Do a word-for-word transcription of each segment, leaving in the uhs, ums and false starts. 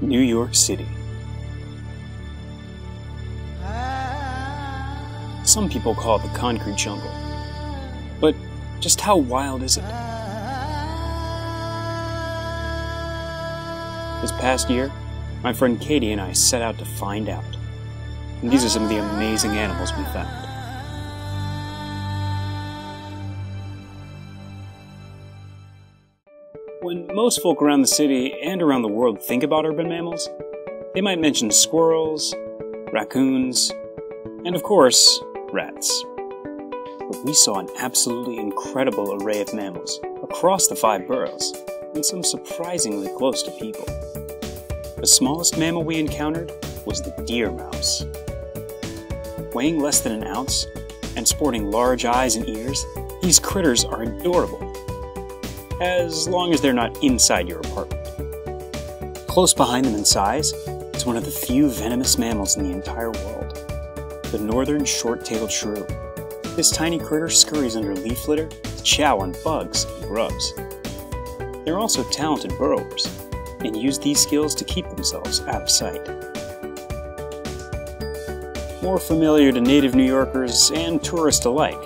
New York City. Some people call it the concrete jungle, but just how wild is it? This past year, my friend Katie and I set out to find out, and these are some of the amazing animals we found. When most folk around the city and around the world think about urban mammals, they might mention squirrels, raccoons, and of course, rats. But we saw an absolutely incredible array of mammals across the five boroughs, and some surprisingly close to people. The smallest mammal we encountered was the deer mouse. Weighing less than an ounce and sporting large eyes and ears, these critters are adorable, as long as they're not inside your apartment. Close behind them in size, it's one of the few venomous mammals in the entire world, the northern short-tailed shrew. This tiny critter scurries under leaf litter to chow on bugs and grubs. They're also talented burrowers, and use these skills to keep themselves out of sight. More familiar to native New Yorkers and tourists alike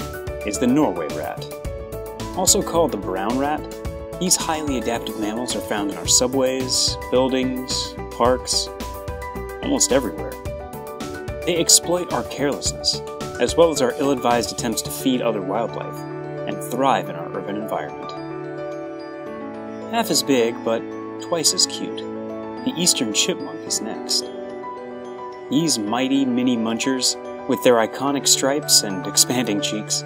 is the Norway rat. Also called the brown rat, these highly adaptive mammals are found in our subways, buildings, parks, almost everywhere. They exploit our carelessness, as well as our ill-advised attempts to feed other wildlife, and thrive in our urban environment. Half as big, but twice as cute, the eastern chipmunk is next. These mighty mini munchers, with their iconic stripes and expanding cheeks,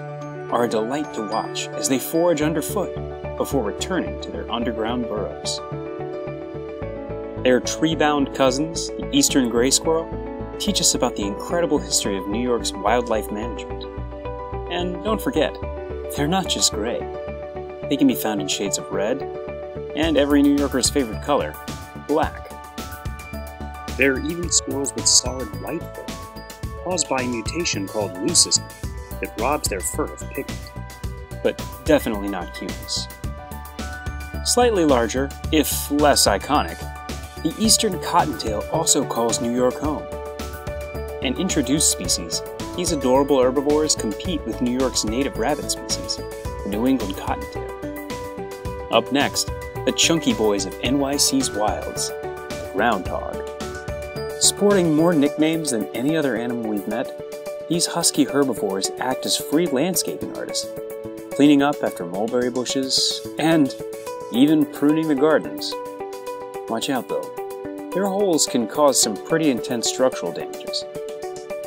are a delight to watch as they forage underfoot, before returning to their underground burrows. Their tree-bound cousins, the eastern gray squirrel, teach us about the incredible history of New York's wildlife management. And don't forget, they're not just gray. They can be found in shades of red, and every New Yorker's favorite color, black. There are even squirrels with solid white fur, caused by a mutation called leucism that robs their fur of pigment. But definitely not cuteness. Slightly larger, if less iconic, the eastern cottontail also calls New York home. An introduced species, these adorable herbivores compete with New York's native rabbit species, the New England cottontail. Up next, the chunky boys of N Y C's wilds, the groundhog. Sporting more nicknames than any other animal we've met, these husky herbivores act as free landscaping artists, cleaning up after mulberry bushes, and even pruning the gardens. Watch out though, their holes can cause some pretty intense structural damages,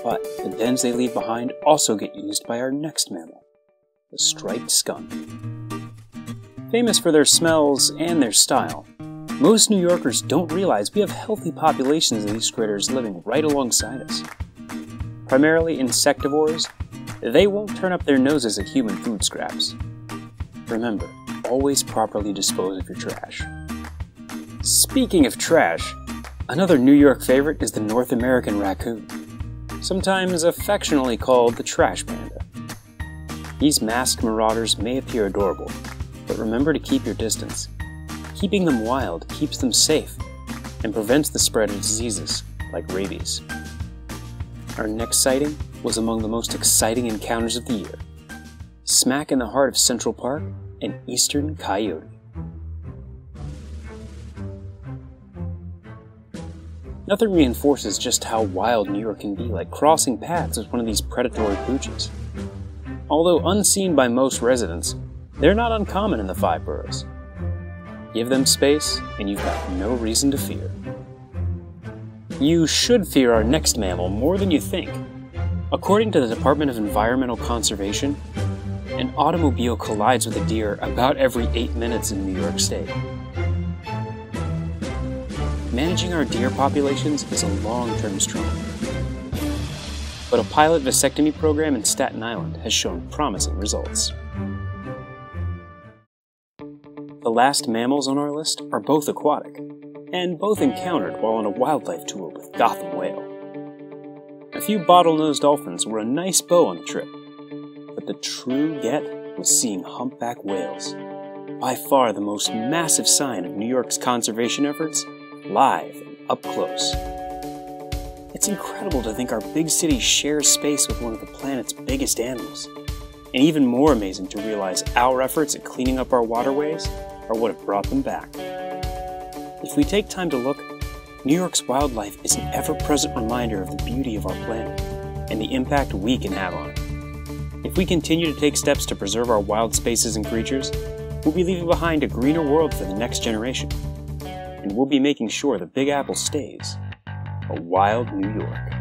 but the dens they leave behind also get used by our next mammal, the striped skunk. Famous for their smells and their style, most New Yorkers don't realize we have healthy populations of these critters living right alongside us. Primarily insectivores, they won't turn up their noses at human food scraps. Remember, always properly dispose of your trash. Speaking of trash, another New York favorite is the North American raccoon, sometimes affectionately called the trash panda. These masked marauders may appear adorable, but remember to keep your distance. Keeping them wild keeps them safe and prevents the spread of diseases like rabies. Our next sighting was among the most exciting encounters of the year, smack in the heart of Central Park, an eastern coyote. Nothing reinforces just how wild New York can be like crossing paths with one of these predatory pooches. Although unseen by most residents, they're not uncommon in the five boroughs. Give them space, and you've got no reason to fear. You should fear our next mammal more than you think. According to the Department of Environmental Conservation, an automobile collides with a deer about every eight minutes in New York State. Managing our deer populations is a long-term struggle, but a pilot vasectomy program in Staten Island has shown promising results. The last mammals on our list are both aquatic, and both encountered while on a wildlife tour with Gotham Whale. A few bottlenose dolphins were a nice bow on the trip, but the true get was seeing humpback whales, by far the most massive sign of New York's conservation efforts, live and up close. It's incredible to think our big city shares space with one of the planet's biggest animals. And even more amazing to realize our efforts at cleaning up our waterways are what have brought them back. If we take time to look, New York's wildlife is an ever-present reminder of the beauty of our planet and the impact we can have on it. If we continue to take steps to preserve our wild spaces and creatures, we'll be leaving behind a greener world for the next generation. And we'll be making sure the Big Apple stays a wild New York.